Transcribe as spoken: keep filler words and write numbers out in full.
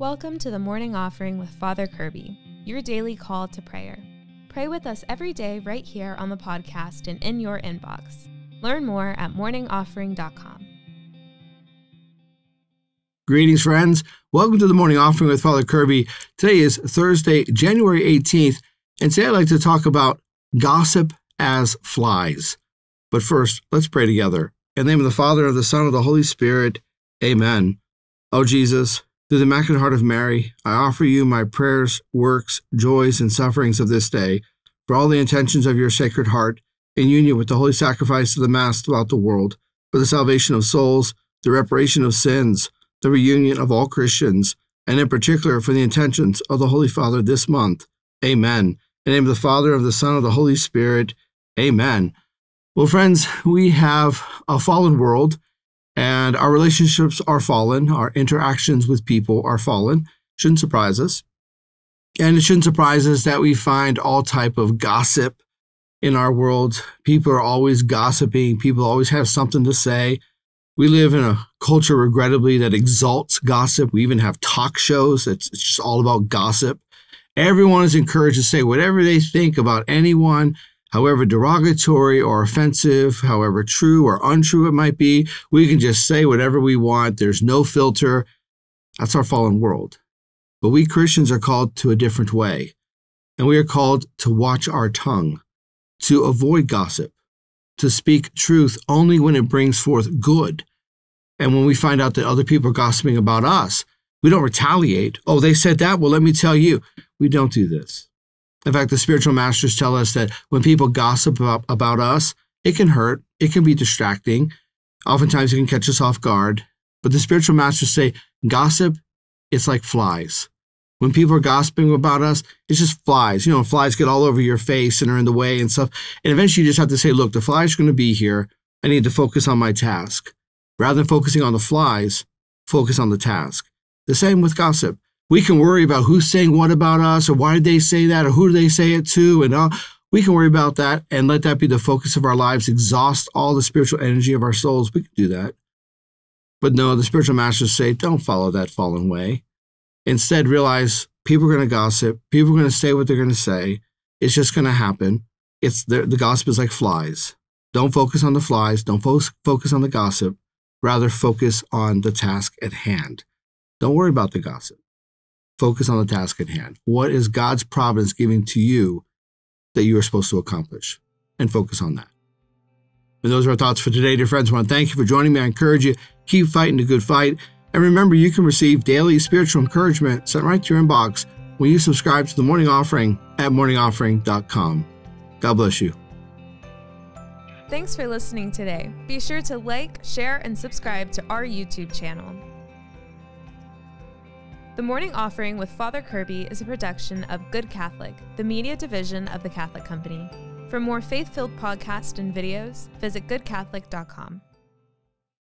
Welcome to the Morning Offering with Father Kirby, your daily call to prayer. Pray with us every day right here on the podcast and in your inbox. Learn more at morning offering dot com. Greetings, friends. Welcome to the Morning Offering with Father Kirby. Today is Thursday, January eighteenth, and today I'd like to talk about gossip as flies. But first, let's pray together. In the name of the Father, and of the Son, and of the Holy Spirit, amen. O Jesus, through the Immaculate Heart of Mary, I offer you my prayers, works, joys, and sufferings of this day, for all the intentions of your Sacred Heart, in union with the holy sacrifice of the Mass throughout the world, for the salvation of souls, the reparation of sins, the reunion of all Christians, and in particular for the intentions of the Holy Father this month. Amen. In the name of the Father, of the Son, of the Holy Spirit. Amen. Well, friends, we have a fallen world, and our relationships are fallen. Our interactions with people are fallen. Shouldn't surprise us. And it shouldn't surprise us that we find all type of gossip in our world. People are always gossiping. People always have something to say. We live in a culture, regrettably, that exalts gossip. We even have talk shows. It's, it's just all about gossip. Everyone is encouraged to say whatever they think about anyone, however derogatory or offensive, however true or untrue it might be. We can just say whatever we want. There's no filter. That's our fallen world. But we Christians are called to a different way. And we are called to watch our tongue, to avoid gossip, to speak truth only when it brings forth good. And when we find out that other people are gossiping about us, we don't retaliate. Oh, they said that? Well, let me tell you. We don't do this. In fact, the spiritual masters tell us that when people gossip about, about us, it can hurt, it can be distracting, oftentimes it can catch us off guard. But the spiritual masters say, gossip, it's like flies. When people are gossiping about us, it's just flies. You know, flies get all over your face and are in the way and stuff. And eventually you just have to say, look, the flies are going to be here. I need to focus on my task. Rather than focusing on the flies, focus on the task. The same with gossip. We can worry about who's saying what about us, or why did they say that, or who do they say it to, and all. We can worry about that and let that be the focus of our lives, exhaust all the spiritual energy of our souls. We can do that. But no, the spiritual masters say, don't follow that fallen way. Instead, realize people are going to gossip. People are going to say what they're going to say. It's just going to happen. It's the, the gossip is like flies. Don't focus on the flies. Don't fo- focus on the gossip. Rather, focus on the task at hand. Don't worry about the gossip. Focus on the task at hand. What is God's providence giving to you that you are supposed to accomplish? And focus on that. And those are our thoughts for today, dear friends. I want to thank you for joining me. I encourage you, keep fighting the good fight. And remember, you can receive daily spiritual encouragement sent right to your inbox when you subscribe to The Morning Offering at morning offering dot com. God bless you. Thanks for listening today. Be sure to like, share, and subscribe to our YouTube channel. The Morning Offering with Father Kirby is a production of Good Catholic, the media division of the Catholic Company. For more faith-filled podcasts and videos, visit good catholic dot com.